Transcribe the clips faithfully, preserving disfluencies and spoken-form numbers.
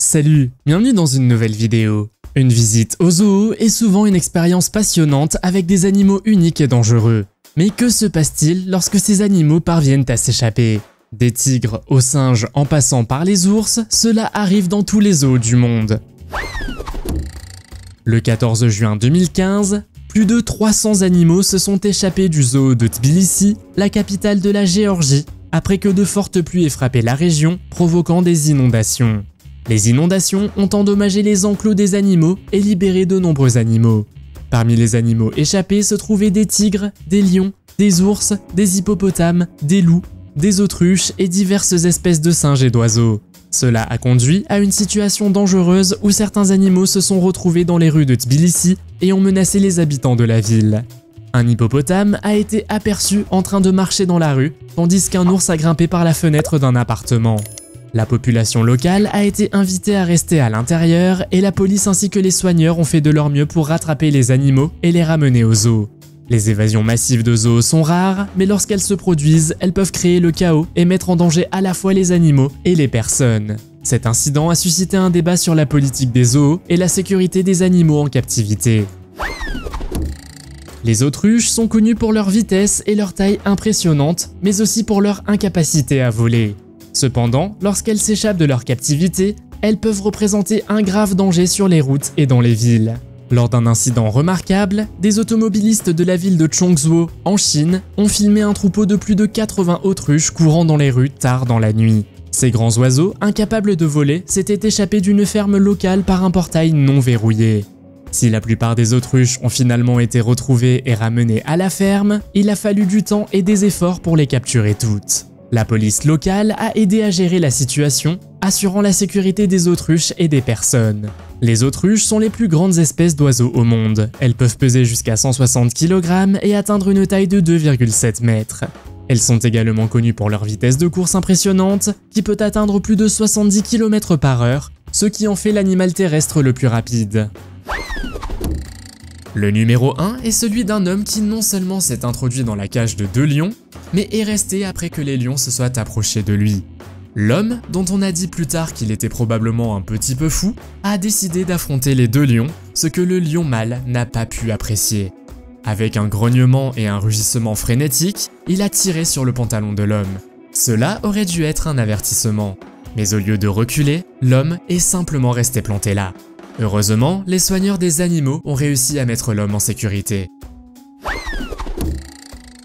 Salut, bienvenue dans une nouvelle vidéo. Une visite au zoo est souvent une expérience passionnante avec des animaux uniques et dangereux. Mais que se passe-t-il lorsque ces animaux parviennent à s'échapper? Des tigres aux singes en passant par les ours, cela arrive dans tous les zoos du monde. Le quatorze juin deux mille quinze, plus de trois cents animaux se sont échappés du zoo de Tbilissi, la capitale de la Géorgie, après que de fortes pluies aient frappé la région, provoquant des inondations. Les inondations ont endommagé les enclos des animaux et libéré de nombreux animaux. Parmi les animaux échappés se trouvaient des tigres, des lions, des ours, des hippopotames, des loups, des autruches et diverses espèces de singes et d'oiseaux. Cela a conduit à une situation dangereuse où certains animaux se sont retrouvés dans les rues de Tbilissi et ont menacé les habitants de la ville. Un hippopotame a été aperçu en train de marcher dans la rue, tandis qu'un ours a grimpé par la fenêtre d'un appartement. La population locale a été invitée à rester à l'intérieur et la police ainsi que les soigneurs ont fait de leur mieux pour rattraper les animaux et les ramener au zoo. Les évasions massives de zoos sont rares, mais lorsqu'elles se produisent, elles peuvent créer le chaos et mettre en danger à la fois les animaux et les personnes. Cet incident a suscité un débat sur la politique des zoos et la sécurité des animaux en captivité. Les autruches sont connues pour leur vitesse et leur taille impressionnante, mais aussi pour leur incapacité à voler. Cependant, lorsqu'elles s'échappent de leur captivité, elles peuvent représenter un grave danger sur les routes et dans les villes. Lors d'un incident remarquable, des automobilistes de la ville de Chongzhou, en Chine, ont filmé un troupeau de plus de quatre-vingts autruches courant dans les rues tard dans la nuit. Ces grands oiseaux, incapables de voler, s'étaient échappés d'une ferme locale par un portail non verrouillé. Si la plupart des autruches ont finalement été retrouvées et ramenées à la ferme, il a fallu du temps et des efforts pour les capturer toutes. La police locale a aidé à gérer la situation, assurant la sécurité des autruches et des personnes. Les autruches sont les plus grandes espèces d'oiseaux au monde. Elles peuvent peser jusqu'à cent soixante kilogrammes et atteindre une taille de deux virgule sept mètres. Elles sont également connues pour leur vitesse de course impressionnante, qui peut atteindre plus de soixante-dix kilomètres par heure, ce qui en fait l'animal terrestre le plus rapide. Le numéro un est celui d'un homme qui non seulement s'est introduit dans la cage de deux lions, mais est resté après que les lions se soient approchés de lui. L'homme, dont on a dit plus tard qu'il était probablement un petit peu fou, a décidé d'affronter les deux lions, ce que le lion mâle n'a pas pu apprécier. Avec un grognement et un rugissement frénétique, il a tiré sur le pantalon de l'homme. Cela aurait dû être un avertissement. Mais au lieu de reculer, l'homme est simplement resté planté là. Heureusement, les soigneurs des animaux ont réussi à mettre l'homme en sécurité.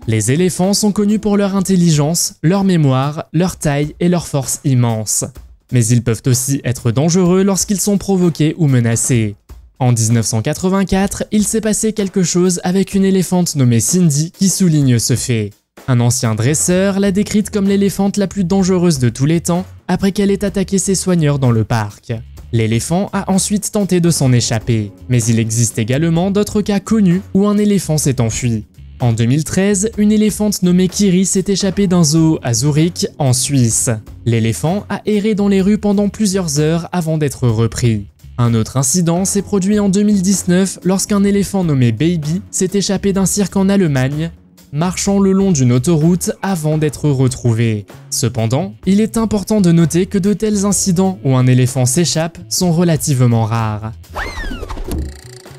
Les éléphants sont connus pour leur intelligence, leur mémoire, leur taille et leur force immense. Mais ils peuvent aussi être dangereux lorsqu'ils sont provoqués ou menacés. En mille neuf cent quatre-vingt-quatre, il s'est passé quelque chose avec une éléphante nommée Cindy qui souligne ce fait. Un ancien dresseur l'a décrite comme l'éléphante la plus dangereuse de tous les temps après qu'elle ait attaqué ses soigneurs dans le parc. L'éléphant a ensuite tenté de s'en échapper, mais il existe également d'autres cas connus où un éléphant s'est enfui. En deux mille treize, une éléphante nommée Kiri s'est échappée d'un zoo à Zurich, en Suisse. L'éléphant a erré dans les rues pendant plusieurs heures avant d'être repris. Un autre incident s'est produit en deux mille dix-neuf lorsqu'un éléphant nommé Baby s'est échappé d'un cirque en Allemagne, marchant le long d'une autoroute avant d'être retrouvé. Cependant, il est important de noter que de tels incidents où un éléphant s'échappe sont relativement rares.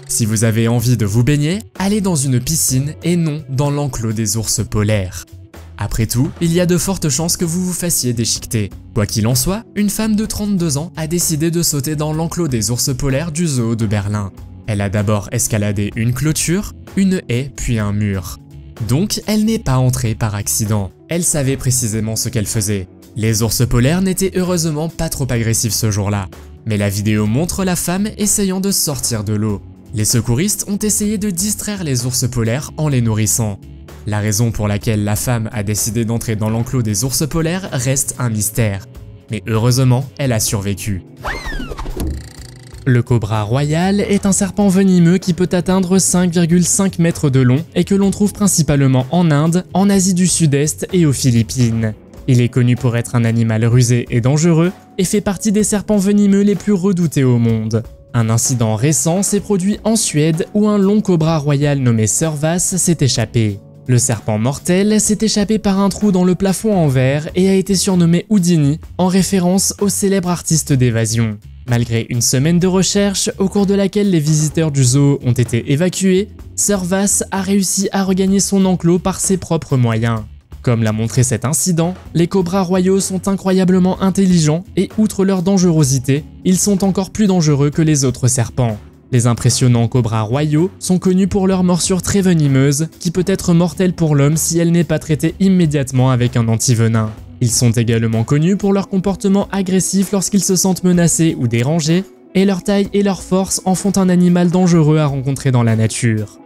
Si vous avez envie de vous baigner, allez dans une piscine et non dans l'enclos des ours polaires. Après tout, il y a de fortes chances que vous vous fassiez déchiqueter. Quoi qu'il en soit, une femme de trente-deux ans a décidé de sauter dans l'enclos des ours polaires du zoo de Berlin. Elle a d'abord escaladé une clôture, une haie puis un mur. Donc, elle n'est pas entrée par accident. Elle savait précisément ce qu'elle faisait. Les ours polaires n'étaient heureusement pas trop agressifs ce jour-là. Mais la vidéo montre la femme essayant de sortir de l'eau. Les secouristes ont essayé de distraire les ours polaires en les nourrissant. La raison pour laquelle la femme a décidé d'entrer dans l'enclos des ours polaires reste un mystère. Mais heureusement, elle a survécu. Le cobra royal est un serpent venimeux qui peut atteindre cinq virgule cinq mètres de long et que l'on trouve principalement en Inde, en Asie du Sud-Est et aux Philippines. Il est connu pour être un animal rusé et dangereux et fait partie des serpents venimeux les plus redoutés au monde. Un incident récent s'est produit en Suède où un long cobra royal nommé Sir Vass s'est échappé. Le serpent mortel s'est échappé par un trou dans le plafond en verre et a été surnommé Houdini, en référence au célèbre artiste d'évasion. Malgré une semaine de recherche, au cours de laquelle les visiteurs du zoo ont été évacués, Sir Vass a réussi à regagner son enclos par ses propres moyens. Comme l'a montré cet incident, les cobras royaux sont incroyablement intelligents et outre leur dangerosité, ils sont encore plus dangereux que les autres serpents. Les impressionnants cobras royaux sont connus pour leur morsure très venimeuse, qui peut être mortelle pour l'homme si elle n'est pas traitée immédiatement avec un antivenin. Ils sont également connus pour leur comportement agressif lorsqu'ils se sentent menacés ou dérangés, et leur taille et leur force en font un animal dangereux à rencontrer dans la nature.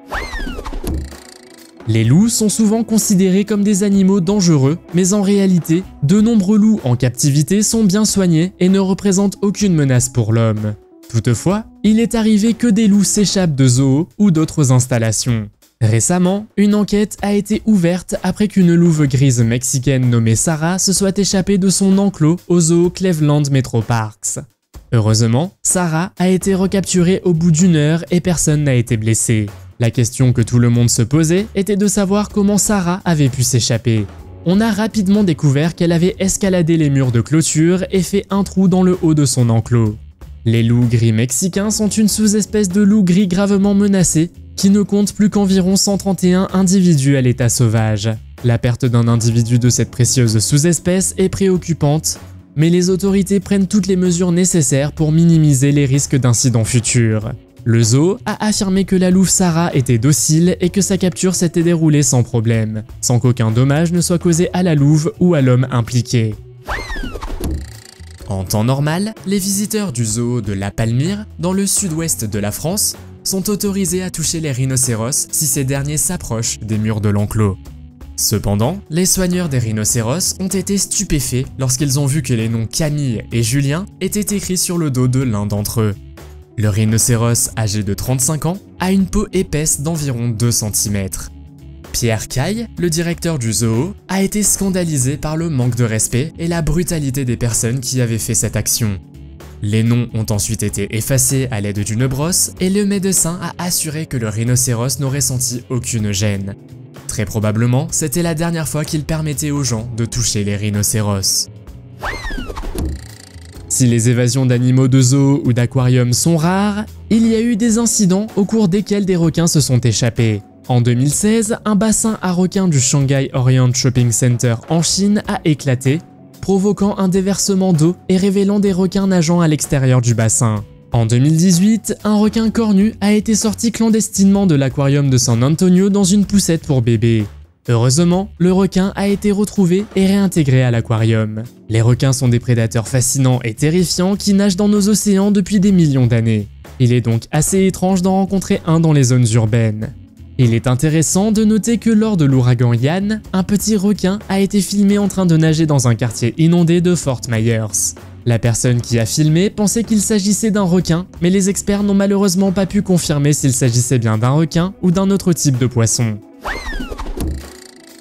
Les loups sont souvent considérés comme des animaux dangereux, mais en réalité, de nombreux loups en captivité sont bien soignés et ne représentent aucune menace pour l'homme. Toutefois, il est arrivé que des loups s'échappent de zoos ou d'autres installations. Récemment, une enquête a été ouverte après qu'une louve grise mexicaine nommée Sarah se soit échappée de son enclos au zoo Cleveland Metroparks. Heureusement, Sarah a été recapturée au bout d'une heure et personne n'a été blessé. La question que tout le monde se posait était de savoir comment Sarah avait pu s'échapper. On a rapidement découvert qu'elle avait escaladé les murs de clôture et fait un trou dans le haut de son enclos. Les loups gris mexicains sont une sous-espèce de loup gris gravement menacée, qui ne compte plus qu'environ cent trente et un individus à l'état sauvage. La perte d'un individu de cette précieuse sous-espèce est préoccupante, mais les autorités prennent toutes les mesures nécessaires pour minimiser les risques d'incidents futurs. Le zoo a affirmé que la louve Sarah était docile et que sa capture s'était déroulée sans problème, sans qu'aucun dommage ne soit causé à la louve ou à l'homme impliqué. En temps normal, les visiteurs du zoo de La Palmyre, dans le sud-ouest de la France, sont autorisés à toucher les rhinocéros si ces derniers s'approchent des murs de l'enclos. Cependant, les soigneurs des rhinocéros ont été stupéfaits lorsqu'ils ont vu que les noms Camille et Julien étaient écrits sur le dos de l'un d'entre eux. Le rhinocéros, âgé de trente-cinq ans, a une peau épaisse d'environ deux centimètres. Pierre Caille, le directeur du zoo, a été scandalisé par le manque de respect et la brutalité des personnes qui avaient fait cette action. Les noms ont ensuite été effacés à l'aide d'une brosse et le médecin a assuré que le rhinocéros n'aurait senti aucune gêne. Très probablement, c'était la dernière fois qu'il permettait aux gens de toucher les rhinocéros. Si les évasions d'animaux de zoo ou d'aquarium sont rares, il y a eu des incidents au cours desquels des requins se sont échappés. En deux mille seize, un bassin à requins du Shanghai Orient Shopping Center en Chine a éclaté, provoquant un déversement d'eau et révélant des requins nageant à l'extérieur du bassin. En deux mille dix-huit, un requin cornu a été sorti clandestinement de l'aquarium de San Antonio dans une poussette pour bébé. Heureusement, le requin a été retrouvé et réintégré à l'aquarium. Les requins sont des prédateurs fascinants et terrifiants qui nagent dans nos océans depuis des millions d'années. Il est donc assez étrange d'en rencontrer un dans les zones urbaines. Il est intéressant de noter que lors de l'ouragan Yann, un petit requin a été filmé en train de nager dans un quartier inondé de Fort Myers. La personne qui a filmé pensait qu'il s'agissait d'un requin, mais les experts n'ont malheureusement pas pu confirmer s'il s'agissait bien d'un requin ou d'un autre type de poisson.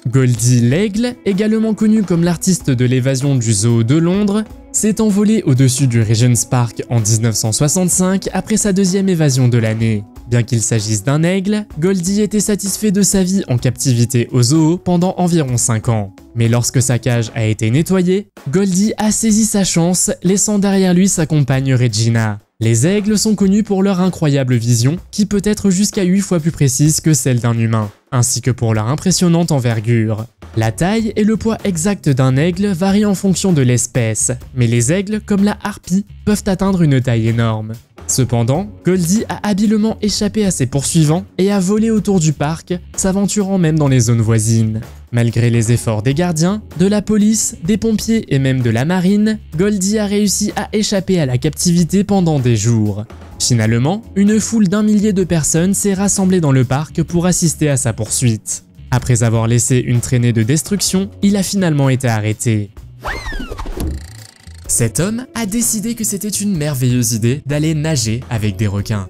Goldie l'aigle, également connue comme l'artiste de l'évasion du zoo de Londres, s'est envolée au-dessus du Regent's Park en mille neuf cent soixante-cinq après sa deuxième évasion de l'année. Bien qu'il s'agisse d'un aigle, Goldie était satisfait de sa vie en captivité au zoo pendant environ cinq ans. Mais lorsque sa cage a été nettoyée, Goldie a saisi sa chance, laissant derrière lui sa compagne Regina. Les aigles sont connus pour leur incroyable vision, qui peut être jusqu'à huit fois plus précise que celle d'un humain, ainsi que pour leur impressionnante envergure. La taille et le poids exact d'un aigle varient en fonction de l'espèce, mais les aigles, comme la harpie, peuvent atteindre une taille énorme. Cependant, Goldie a habilement échappé à ses poursuivants et a volé autour du parc, s'aventurant même dans les zones voisines. Malgré les efforts des gardiens, de la police, des pompiers et même de la marine, Goldie a réussi à échapper à la captivité pendant des jours. Finalement, une foule d'un millier de personnes s'est rassemblée dans le parc pour assister à sa poursuite. Après avoir laissé une traînée de destruction, il a finalement été arrêté. Cet homme a décidé que c'était une merveilleuse idée d'aller nager avec des requins.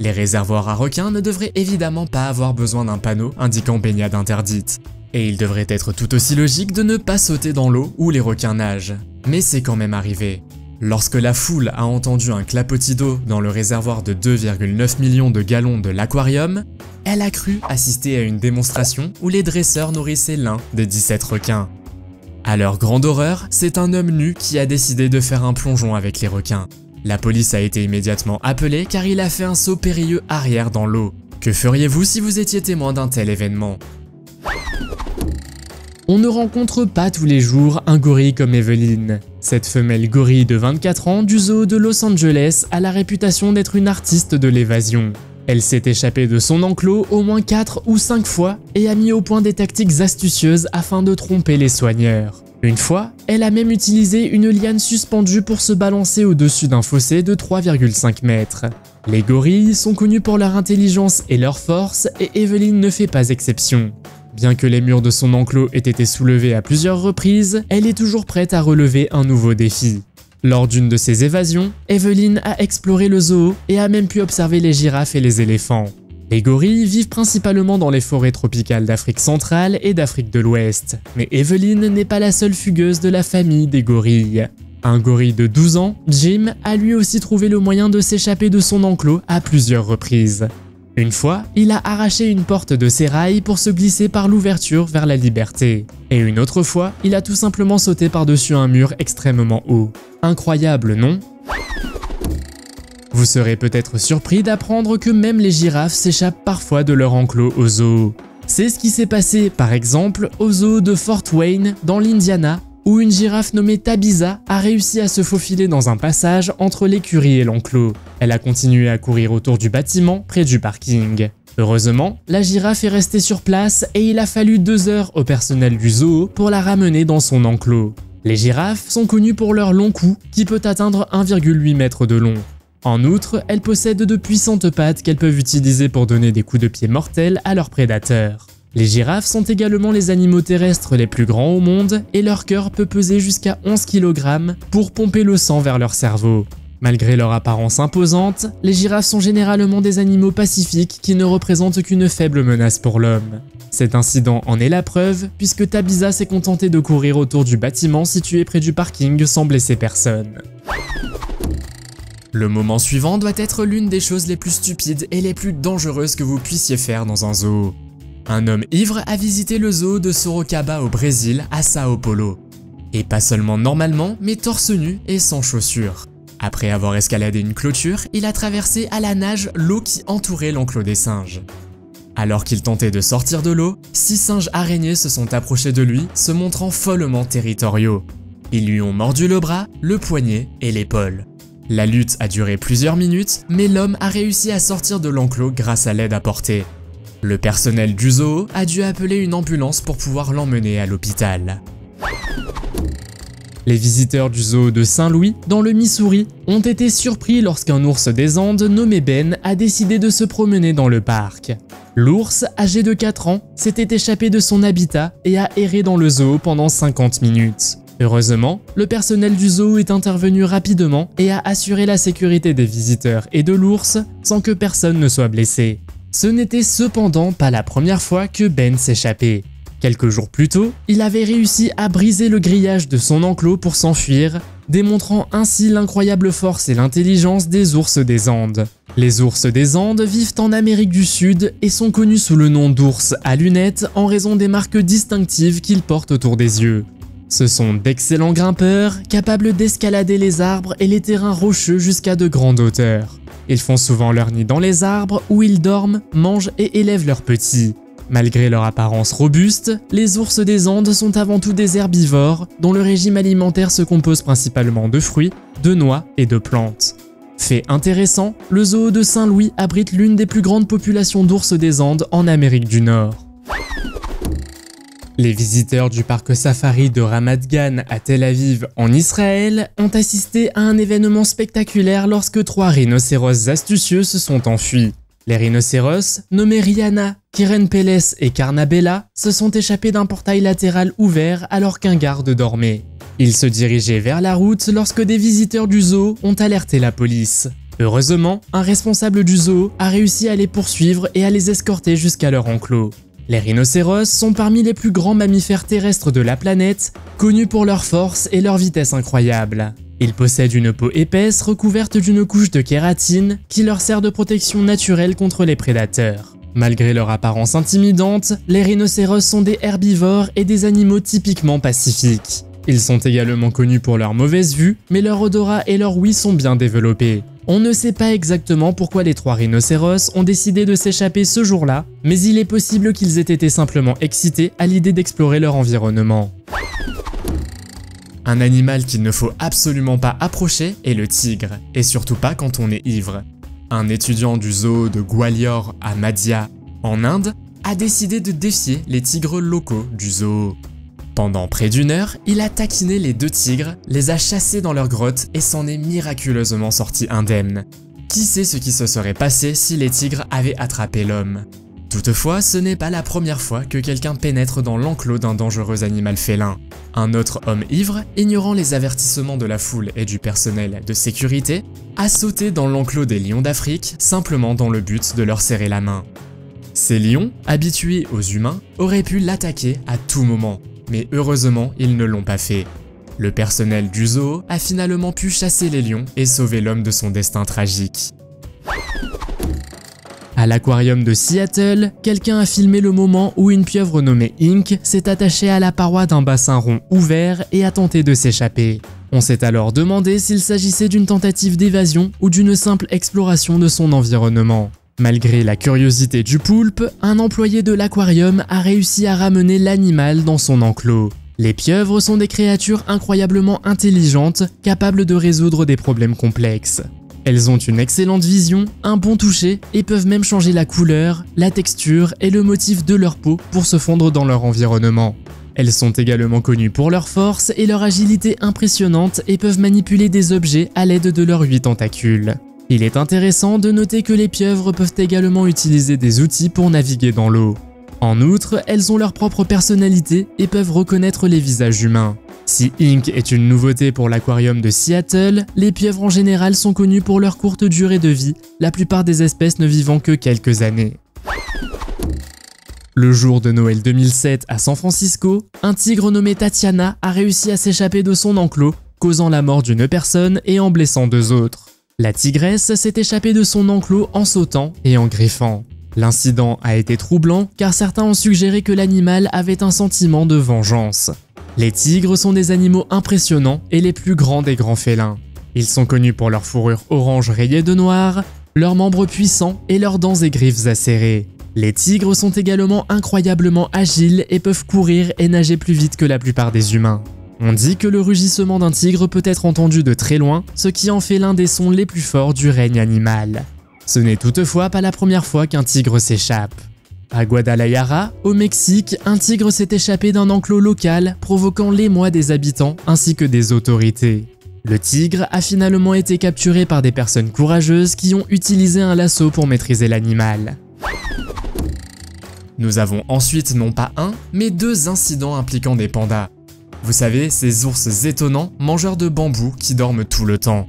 Les réservoirs à requins ne devraient évidemment pas avoir besoin d'un panneau indiquant baignade interdite. Et il devrait être tout aussi logique de ne pas sauter dans l'eau où les requins nagent. Mais c'est quand même arrivé. Lorsque la foule a entendu un clapotis d'eau dans le réservoir de deux virgule neuf millions de gallons de l'aquarium, elle a cru assister à une démonstration où les dresseurs nourrissaient l'un des dix-sept requins. À leur grande horreur, c'est un homme nu qui a décidé de faire un plongeon avec les requins. La police a été immédiatement appelée car il a fait un saut périlleux arrière dans l'eau. Que feriez-vous si vous étiez témoin d'un tel événement ? On ne rencontre pas tous les jours un gorille comme Evelyn. Cette femelle gorille de vingt-quatre ans du zoo de Los Angeles a la réputation d'être une artiste de l'évasion. Elle s'est échappée de son enclos au moins quatre ou cinq fois et a mis au point des tactiques astucieuses afin de tromper les soigneurs. Une fois, elle a même utilisé une liane suspendue pour se balancer au-dessus d'un fossé de trois virgule cinq mètres. Les gorilles sont connus pour leur intelligence et leur force, et Evelyn ne fait pas exception. Bien que les murs de son enclos aient été soulevés à plusieurs reprises, elle est toujours prête à relever un nouveau défi. Lors d'une de ses évasions, Evelyn a exploré le zoo et a même pu observer les girafes et les éléphants. Les gorilles vivent principalement dans les forêts tropicales d'Afrique centrale et d'Afrique de l'Ouest, mais Evelyn n'est pas la seule fugueuse de la famille des gorilles. Un gorille de douze ans, Jim, a lui aussi trouvé le moyen de s'échapper de son enclos à plusieurs reprises. Une fois, il a arraché une porte de sérail pour se glisser par l'ouverture vers la liberté. Et une autre fois, il a tout simplement sauté par-dessus un mur extrêmement haut. Incroyable, non ? Vous serez peut-être surpris d'apprendre que même les girafes s'échappent parfois de leur enclos au zoo. C'est ce qui s'est passé, par exemple, au zoo de Fort Wayne, dans l'Indiana, où une girafe nommée Tabiza a réussi à se faufiler dans un passage entre l'écurie et l'enclos. Elle a continué à courir autour du bâtiment, près du parking. Heureusement, la girafe est restée sur place et il a fallu deux heures au personnel du zoo pour la ramener dans son enclos. Les girafes sont connues pour leur long cou, qui peut atteindre un virgule huit mètre de long. En outre, elles possèdent de puissantes pattes qu'elles peuvent utiliser pour donner des coups de pied mortels à leurs prédateurs. Les girafes sont également les animaux terrestres les plus grands au monde et leur cœur peut peser jusqu'à onze kilogrammes pour pomper le sang vers leur cerveau. Malgré leur apparence imposante, les girafes sont généralement des animaux pacifiques qui ne représentent qu'une faible menace pour l'homme. Cet incident en est la preuve puisque Tabiza s'est contentée de courir autour du bâtiment situé près du parking sans blesser personne. Le moment suivant doit être l'une des choses les plus stupides et les plus dangereuses que vous puissiez faire dans un zoo. Un homme ivre a visité le zoo de Sorocaba au Brésil, à Sao Paulo. Et pas seulement normalement, mais torse nu et sans chaussures. Après avoir escaladé une clôture, il a traversé à la nage l'eau qui entourait l'enclos des singes. Alors qu'il tentait de sortir de l'eau, six singes araignées se sont approchés de lui, se montrant follement territoriaux. Ils lui ont mordu le bras, le poignet et l'épaule. La lutte a duré plusieurs minutes, mais l'homme a réussi à sortir de l'enclos grâce à l'aide apportée. Le personnel du zoo a dû appeler une ambulance pour pouvoir l'emmener à l'hôpital. Les visiteurs du zoo de Saint-Louis, dans le Missouri, ont été surpris lorsqu'un ours des Andes nommé Ben a décidé de se promener dans le parc. L'ours, âgé de quatre ans, s'était échappé de son habitat et a erré dans le zoo pendant cinquante minutes. Heureusement, le personnel du zoo est intervenu rapidement et a assuré la sécurité des visiteurs et de l'ours sans que personne ne soit blessé. Ce n'était cependant pas la première fois que Ben s'échappait. Quelques jours plus tôt, il avait réussi à briser le grillage de son enclos pour s'enfuir, démontrant ainsi l'incroyable force et l'intelligence des ours des Andes. Les ours des Andes vivent en Amérique du Sud et sont connus sous le nom d'ours à lunettes en raison des marques distinctives qu'ils portent autour des yeux. Ce sont d'excellents grimpeurs, capables d'escalader les arbres et les terrains rocheux jusqu'à de grandes hauteurs. Ils font souvent leur nid dans les arbres où ils dorment, mangent et élèvent leurs petits. Malgré leur apparence robuste, les ours des Andes sont avant tout des herbivores dont le régime alimentaire se compose principalement de fruits, de noix et de plantes. Fait intéressant, le zoo de Saint-Louis abrite l'une des plus grandes populations d'ours des Andes en Amérique du Nord. Les visiteurs du parc safari de Ramat Gan à Tel Aviv en Israël ont assisté à un événement spectaculaire lorsque trois rhinocéros astucieux se sont enfuis. Les rhinocéros, nommés Rihanna, Kirenpeles et Carnabella, se sont échappés d'un portail latéral ouvert alors qu'un garde dormait. Ils se dirigeaient vers la route lorsque des visiteurs du zoo ont alerté la police. Heureusement, un responsable du zoo a réussi à les poursuivre et à les escorter jusqu'à leur enclos. Les rhinocéros sont parmi les plus grands mammifères terrestres de la planète, connus pour leur force et leur vitesse incroyable. Ils possèdent une peau épaisse recouverte d'une couche de kératine qui leur sert de protection naturelle contre les prédateurs. Malgré leur apparence intimidante, les rhinocéros sont des herbivores et des animaux typiquement pacifiques. Ils sont également connus pour leur mauvaise vue, mais leur odorat et leur ouïe sont bien développés. On ne sait pas exactement pourquoi les trois rhinocéros ont décidé de s'échapper ce jour-là, mais il est possible qu'ils aient été simplement excités à l'idée d'explorer leur environnement. Un animal qu'il ne faut absolument pas approcher est le tigre, et surtout pas quand on est ivre. Un étudiant du zoo de Gwalior à Madhya, en Inde, a décidé de défier les tigres locaux du zoo. Pendant près d'une heure, il a taquiné les deux tigres, les a chassés dans leur grotte et s'en est miraculeusement sorti indemne. Qui sait ce qui se serait passé si les tigres avaient attrapé l'homme? Toutefois, ce n'est pas la première fois que quelqu'un pénètre dans l'enclos d'un dangereux animal félin. Un autre homme ivre, ignorant les avertissements de la foule et du personnel de sécurité, a sauté dans l'enclos des lions d'Afrique simplement dans le but de leur serrer la main. Ces lions, habitués aux humains, auraient pu l'attaquer à tout moment. Mais heureusement, ils ne l'ont pas fait. Le personnel du zoo a finalement pu chasser les lions et sauver l'homme de son destin tragique. À l'aquarium de Seattle, quelqu'un a filmé le moment où une pieuvre nommée Ink s'est attachée à la paroi d'un bassin rond ouvert et a tenté de s'échapper. On s'est alors demandé s'il s'agissait d'une tentative d'évasion ou d'une simple exploration de son environnement. Malgré la curiosité du poulpe, un employé de l'aquarium a réussi à ramener l'animal dans son enclos. Les pieuvres sont des créatures incroyablement intelligentes, capables de résoudre des problèmes complexes. Elles ont une excellente vision, un bon toucher et peuvent même changer la couleur, la texture et le motif de leur peau pour se fondre dans leur environnement. Elles sont également connues pour leur force et leur agilité impressionnante et peuvent manipuler des objets à l'aide de leurs huit tentacules. Il est intéressant de noter que les pieuvres peuvent également utiliser des outils pour naviguer dans l'eau. En outre, elles ont leur propre personnalité et peuvent reconnaître les visages humains. Si Ink est une nouveauté pour l'aquarium de Seattle, les pieuvres en général sont connues pour leur courte durée de vie, la plupart des espèces ne vivant que quelques années. Le jour de Noël deux mille sept à San Francisco, un tigre nommé Tatiana a réussi à s'échapper de son enclos, causant la mort d'une personne et en blessant deux autres. La tigresse s'est échappée de son enclos en sautant et en griffant. L'incident a été troublant car certains ont suggéré que l'animal avait un sentiment de vengeance. Les tigres sont des animaux impressionnants et les plus grands des grands félins. Ils sont connus pour leur fourrure orange rayée de noir, leurs membres puissants et leurs dents et griffes acérées. Les tigres sont également incroyablement agiles et peuvent courir et nager plus vite que la plupart des humains. On dit que le rugissement d'un tigre peut être entendu de très loin, ce qui en fait l'un des sons les plus forts du règne animal. Ce n'est toutefois pas la première fois qu'un tigre s'échappe. À Guadalajara, au Mexique, un tigre s'est échappé d'un enclos local, provoquant l'émoi des habitants ainsi que des autorités. Le tigre a finalement été capturé par des personnes courageuses qui ont utilisé un lasso pour maîtriser l'animal. Nous avons ensuite non pas un, mais deux incidents impliquant des pandas. Vous savez, ces ours étonnants, mangeurs de bambou qui dorment tout le temps.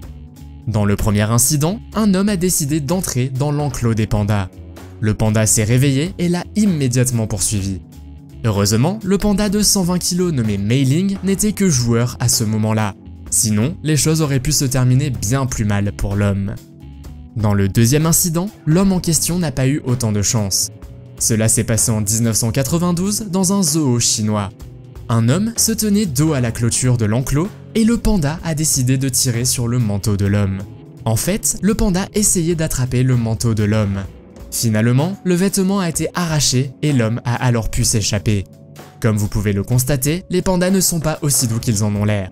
Dans le premier incident, un homme a décidé d'entrer dans l'enclos des pandas. Le panda s'est réveillé et l'a immédiatement poursuivi. Heureusement, le panda de cent vingt kilos nommé Meiling n'était que joueur à ce moment-là. Sinon, les choses auraient pu se terminer bien plus mal pour l'homme. Dans le deuxième incident, l'homme en question n'a pas eu autant de chance. Cela s'est passé en mille neuf cent quatre-vingt-douze dans un zoo chinois. Un homme se tenait dos à la clôture de l'enclos et le panda a décidé de tirer sur le manteau de l'homme. En fait, le panda essayait d'attraper le manteau de l'homme. Finalement, le vêtement a été arraché et l'homme a alors pu s'échapper. Comme vous pouvez le constater, les pandas ne sont pas aussi doux qu'ils en ont l'air.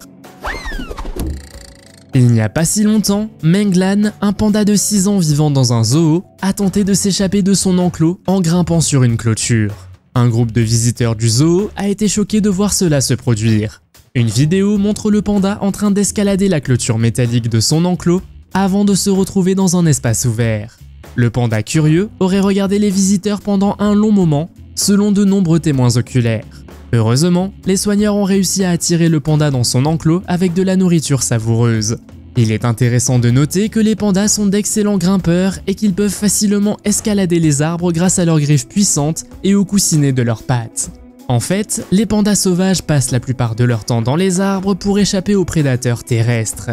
Il n'y a pas si longtemps, Meng Lan, un panda de six ans vivant dans un zoo, a tenté de s'échapper de son enclos en grimpant sur une clôture. Un groupe de visiteurs du zoo a été choqué de voir cela se produire. Une vidéo montre le panda en train d'escalader la clôture métallique de son enclos avant de se retrouver dans un espace ouvert. Le panda curieux aurait regardé les visiteurs pendant un long moment, selon de nombreux témoins oculaires. Heureusement, les soigneurs ont réussi à attirer le panda dans son enclos avec de la nourriture savoureuse. Il est intéressant de noter que les pandas sont d'excellents grimpeurs et qu'ils peuvent facilement escalader les arbres grâce à leurs griffes puissantes et aux coussinets de leurs pattes. En fait, les pandas sauvages passent la plupart de leur temps dans les arbres pour échapper aux prédateurs terrestres.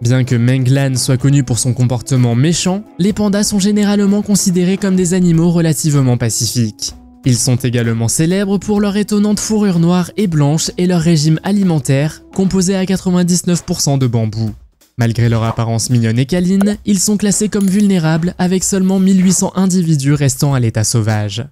Bien que Meng Lan soit connu pour son comportement méchant, les pandas sont généralement considérés comme des animaux relativement pacifiques. Ils sont également célèbres pour leur étonnante fourrure noire et blanche et leur régime alimentaire, composé à quatre-vingt-dix-neuf pour cent de bambou. Malgré leur apparence mignonne et câline, ils sont classés comme vulnérables avec seulement mille huit cents individus restant à l'état sauvage.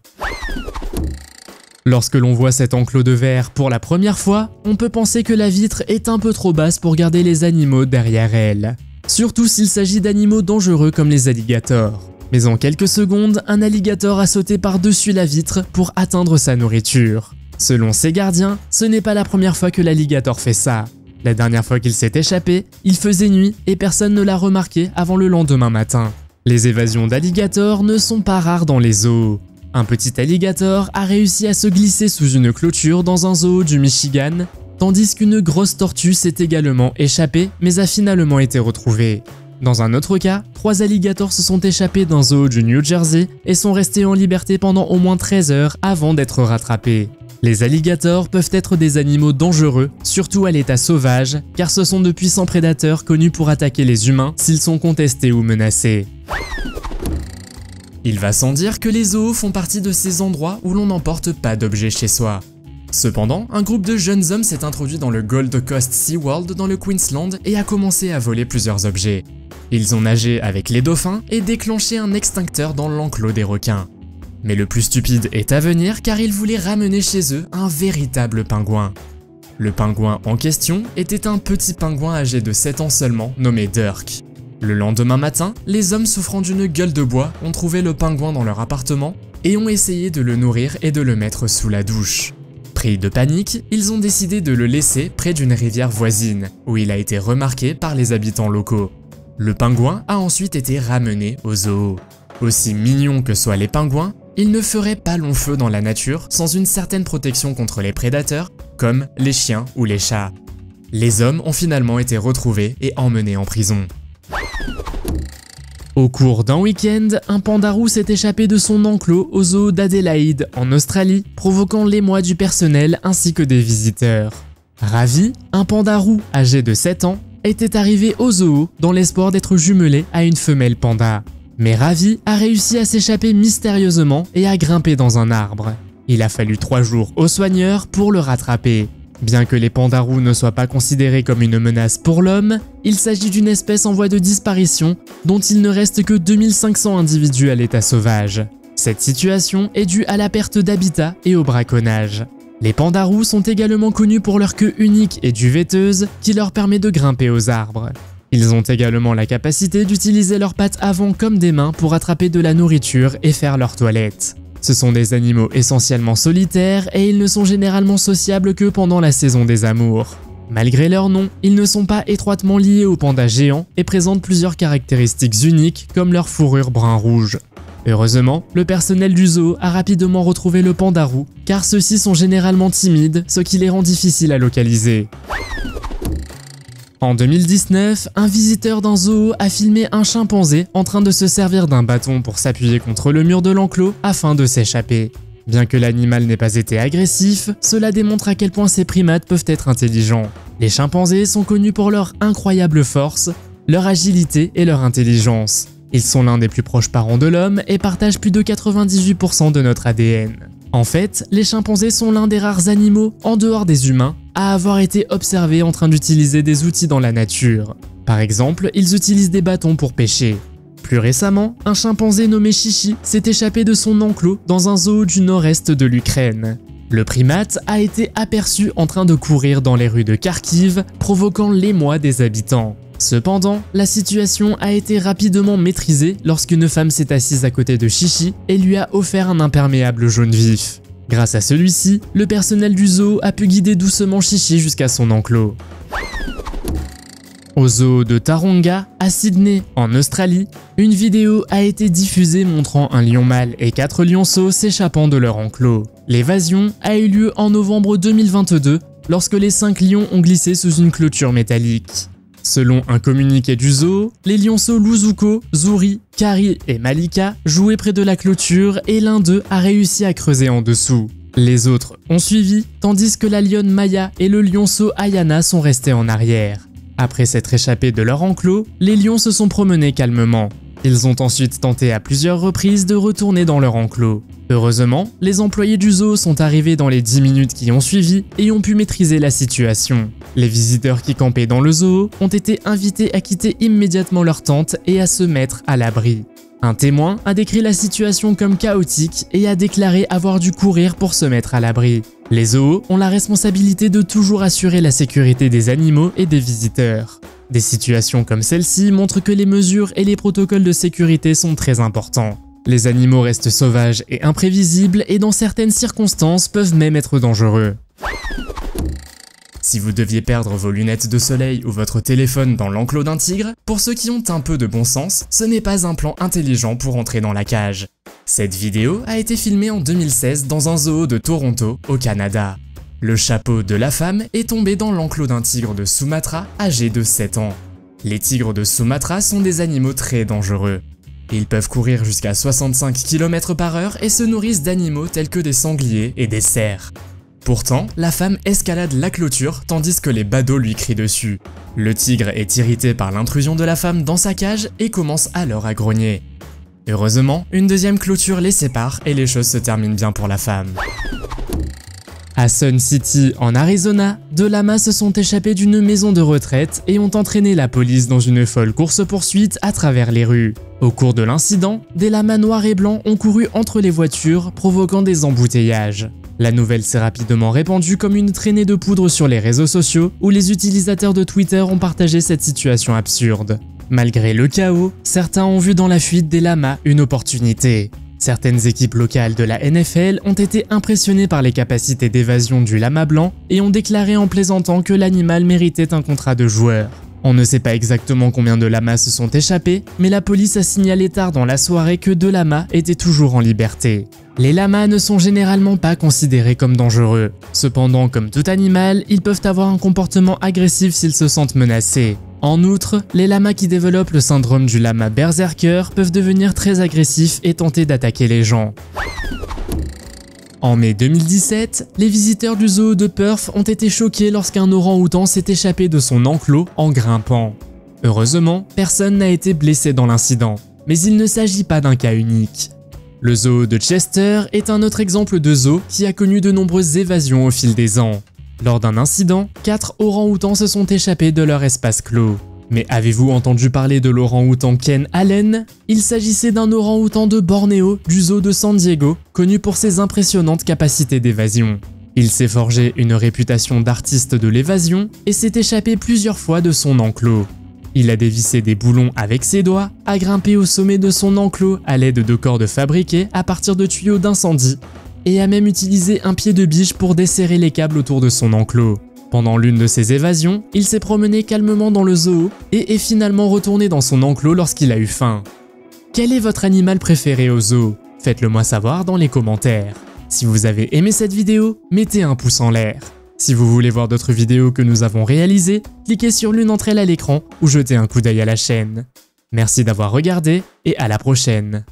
Lorsque l'on voit cet enclos de verre pour la première fois, on peut penser que la vitre est un peu trop basse pour garder les animaux derrière elle. Surtout s'il s'agit d'animaux dangereux comme les alligators. Mais en quelques secondes, un alligator a sauté par-dessus la vitre pour atteindre sa nourriture. Selon ses gardiens, ce n'est pas la première fois que l'alligator fait ça. La dernière fois qu'il s'est échappé, il faisait nuit et personne ne l'a remarqué avant le lendemain matin. Les évasions d'alligators ne sont pas rares dans les zoos. Un petit alligator a réussi à se glisser sous une clôture dans un zoo du Michigan, tandis qu'une grosse tortue s'est également échappée mais a finalement été retrouvée. Dans un autre cas, trois alligators se sont échappés d'un zoo du New Jersey et sont restés en liberté pendant au moins treize heures avant d'être rattrapés. Les alligators peuvent être des animaux dangereux, surtout à l'état sauvage, car ce sont de puissants prédateurs connus pour attaquer les humains s'ils sont contestés ou menacés. Il va sans dire que les zoos font partie de ces endroits où l'on n'emporte pas d'objets chez soi. Cependant, un groupe de jeunes hommes s'est introduit dans le Gold Coast SeaWorld dans le Queensland et a commencé à voler plusieurs objets. Ils ont nagé avec les dauphins et déclenché un extincteur dans l'enclos des requins. Mais le plus stupide est à venir car ils voulaient ramener chez eux un véritable pingouin. Le pingouin en question était un petit pingouin âgé de sept ans seulement nommé Dirk. Le lendemain matin, les hommes souffrant d'une gueule de bois ont trouvé le pingouin dans leur appartement et ont essayé de le nourrir et de le mettre sous la douche. Pris de panique, ils ont décidé de le laisser près d'une rivière voisine, où il a été remarqué par les habitants locaux. Le pingouin a ensuite été ramené au zoo. Aussi mignons que soient les pingouins, ils ne feraient pas long feu dans la nature sans une certaine protection contre les prédateurs, comme les chiens ou les chats. Les hommes ont finalement été retrouvés et emmenés en prison. Au cours d'un week-end, un panda roux s'est échappé de son enclos au zoo d'Adélaïde, en Australie, provoquant l'émoi du personnel ainsi que des visiteurs. Ravi, un panda roux âgé de sept ans, était arrivé au zoo dans l'espoir d'être jumelé à une femelle panda. Mais Ravi a réussi à s'échapper mystérieusement et à grimper dans un arbre. Il a fallu trois jours aux soigneurs pour le rattraper. Bien que les pandas roux ne soient pas considérés comme une menace pour l'homme, il s'agit d'une espèce en voie de disparition dont il ne reste que deux mille cinq cents individus à l'état sauvage. Cette situation est due à la perte d'habitat et au braconnage. Les pandas roux sont également connus pour leur queue unique et duvetteuse qui leur permet de grimper aux arbres. Ils ont également la capacité d'utiliser leurs pattes avant comme des mains pour attraper de la nourriture et faire leur toilette. Ce sont des animaux essentiellement solitaires et ils ne sont généralement sociables que pendant la saison des amours. Malgré leur nom, ils ne sont pas étroitement liés aux pandas géants et présentent plusieurs caractéristiques uniques comme leur fourrure brun-rouge. Heureusement, le personnel du zoo a rapidement retrouvé le panda roux car ceux-ci sont généralement timides, ce qui les rend difficiles à localiser. En deux mille dix-neuf, un visiteur d'un zoo a filmé un chimpanzé en train de se servir d'un bâton pour s'appuyer contre le mur de l'enclos afin de s'échapper. Bien que l'animal n'ait pas été agressif, cela démontre à quel point ces primates peuvent être intelligents. Les chimpanzés sont connus pour leur incroyable force, leur agilité et leur intelligence. Ils sont l'un des plus proches parents de l'homme et partagent plus de quatre-vingt-dix-huit pour cent de notre A D N. En fait, les chimpanzés sont l'un des rares animaux, en dehors des humains, à avoir été observés en train d'utiliser des outils dans la nature. Par exemple, ils utilisent des bâtons pour pêcher. Plus récemment, un chimpanzé nommé Chichi s'est échappé de son enclos dans un zoo du nord-est de l'Ukraine. Le primate a été aperçu en train de courir dans les rues de Kharkiv, provoquant l'émoi des habitants. Cependant, la situation a été rapidement maîtrisée lorsqu'une femme s'est assise à côté de Chichi et lui a offert un imperméable jaune vif. Grâce à celui-ci, le personnel du zoo a pu guider doucement Chichi jusqu'à son enclos. Au zoo de Taronga, à Sydney, en Australie, une vidéo a été diffusée montrant un lion mâle et quatre lionceaux s'échappant de leur enclos. L'évasion a eu lieu en novembre deux mille vingt-deux lorsque les cinq lions ont glissé sous une clôture métallique. Selon un communiqué du zoo, les lionceaux Luzuko, Zuri, Kari et Malika jouaient près de la clôture et l'un d'eux a réussi à creuser en dessous. Les autres ont suivi, tandis que la lionne Maya et le lionceau Ayana sont restés en arrière. Après s'être échappés de leur enclos, les lions se sont promenés calmement. Ils ont ensuite tenté à plusieurs reprises de retourner dans leur enclos. Heureusement, les employés du zoo sont arrivés dans les dix minutes qui ont suivi et ont pu maîtriser la situation. Les visiteurs qui campaient dans le zoo ont été invités à quitter immédiatement leur tente et à se mettre à l'abri. Un témoin a décrit la situation comme chaotique et a déclaré avoir dû courir pour se mettre à l'abri. Les zoos ont la responsabilité de toujours assurer la sécurité des animaux et des visiteurs. Des situations comme celle-ci montrent que les mesures et les protocoles de sécurité sont très importants. Les animaux restent sauvages et imprévisibles et dans certaines circonstances peuvent même être dangereux. Si vous deviez perdre vos lunettes de soleil ou votre téléphone dans l'enclos d'un tigre, pour ceux qui ont un peu de bon sens, ce n'est pas un plan intelligent pour entrer dans la cage. Cette vidéo a été filmée en deux mille seize dans un zoo de Toronto, au Canada. Le chapeau de la femme est tombé dans l'enclos d'un tigre de Sumatra âgé de sept ans. Les tigres de Sumatra sont des animaux très dangereux. Ils peuvent courir jusqu'à soixante-cinq kilomètres par heure et se nourrissent d'animaux tels que des sangliers et des cerfs. Pourtant, la femme escalade la clôture tandis que les badauds lui crient dessus. Le tigre est irrité par l'intrusion de la femme dans sa cage et commence alors à grogner. Heureusement, une deuxième clôture les sépare et les choses se terminent bien pour la femme. À Sun City, en Arizona, deux lamas se sont échappés d'une maison de retraite et ont entraîné la police dans une folle course-poursuite à travers les rues. Au cours de l'incident, des lamas noirs et blancs ont couru entre les voitures, provoquant des embouteillages. La nouvelle s'est rapidement répandue comme une traînée de poudre sur les réseaux sociaux, où les utilisateurs de Twitter ont partagé cette situation absurde. Malgré le chaos, certains ont vu dans la fuite des lamas une opportunité. Certaines équipes locales de la N F L ont été impressionnées par les capacités d'évasion du lama blanc et ont déclaré en plaisantant que l'animal méritait un contrat de joueur. On ne sait pas exactement combien de lamas se sont échappés, mais la police a signalé tard dans la soirée que deux lamas étaient toujours en liberté. Les lamas ne sont généralement pas considérés comme dangereux. Cependant, comme tout animal, ils peuvent avoir un comportement agressif s'ils se sentent menacés. En outre, les lamas qui développent le syndrome du lama berserker peuvent devenir très agressifs et tenter d'attaquer les gens. En mai deux mille dix-sept, les visiteurs du zoo de Perth ont été choqués lorsqu'un orang-outan s'est échappé de son enclos en grimpant. Heureusement, personne n'a été blessé dans l'incident, mais il ne s'agit pas d'un cas unique. Le zoo de Chester est un autre exemple de zoo qui a connu de nombreuses évasions au fil des ans. Lors d'un incident, quatre orang-outans se sont échappés de leur espace clos. Mais avez-vous entendu parler de l'orang-outan Ken Allen? Il s'agissait d'un orang-outan de Bornéo du zoo de San Diego, connu pour ses impressionnantes capacités d'évasion. Il s'est forgé une réputation d'artiste de l'évasion et s'est échappé plusieurs fois de son enclos. Il a dévissé des boulons avec ses doigts, a grimpé au sommet de son enclos à l'aide de cordes fabriquées à partir de tuyaux d'incendie, et a même utilisé un pied de biche pour desserrer les câbles autour de son enclos. Pendant l'une de ses évasions, il s'est promené calmement dans le zoo et est finalement retourné dans son enclos lorsqu'il a eu faim. Quel est votre animal préféré au zoo? Faites-le moi savoir dans les commentaires. Si vous avez aimé cette vidéo, mettez un pouce en l'air. Si vous voulez voir d'autres vidéos que nous avons réalisées, cliquez sur l'une d'entre elles à l'écran ou jetez un coup d'œil à la chaîne. Merci d'avoir regardé et à la prochaine.